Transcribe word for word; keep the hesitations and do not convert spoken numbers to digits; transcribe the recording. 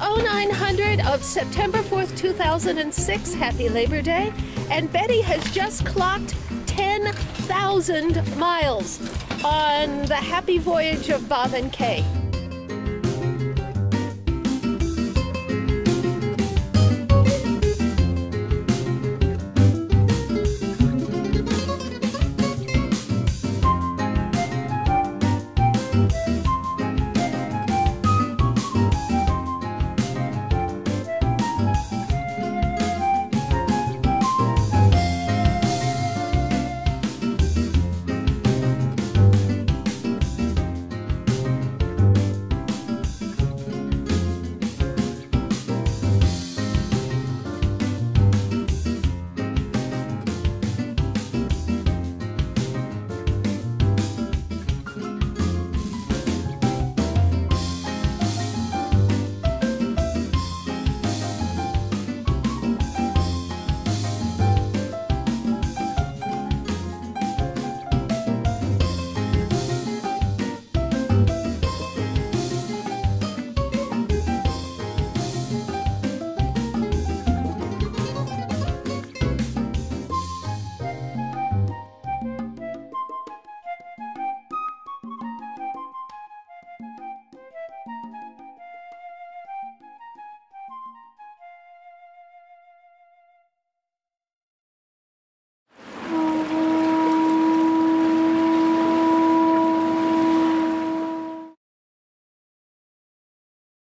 oh nine hundred of September fourth, two thousand six. Happy Labor Day. And Bettie has just clocked ten thousand miles on the happy voyage of Bob and Kaye.